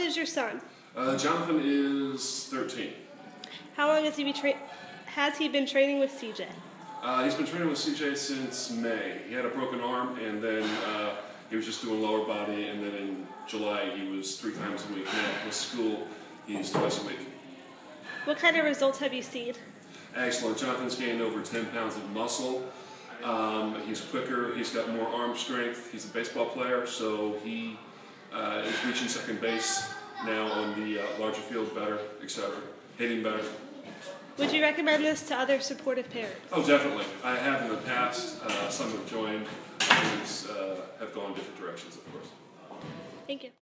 old is your son? Jonathan is 13. How long has he been training with CJ? He's been training with CJ since May. He had a broken arm, and then he was just doing lower body, and then in July he was 3 times a week. Now with school, he's twice a week. What kind of results have you seen? Excellent. Jonathan's gained over 10 pounds of muscle. He's quicker. He's got more arm strength. He's a baseball player, so he is reaching second base now on the larger field better, etc. Hitting better. Would you recommend this to other supportive parents? Oh, definitely. I have in the past. Some have joined. Others have gone different directions, of course. Thank you.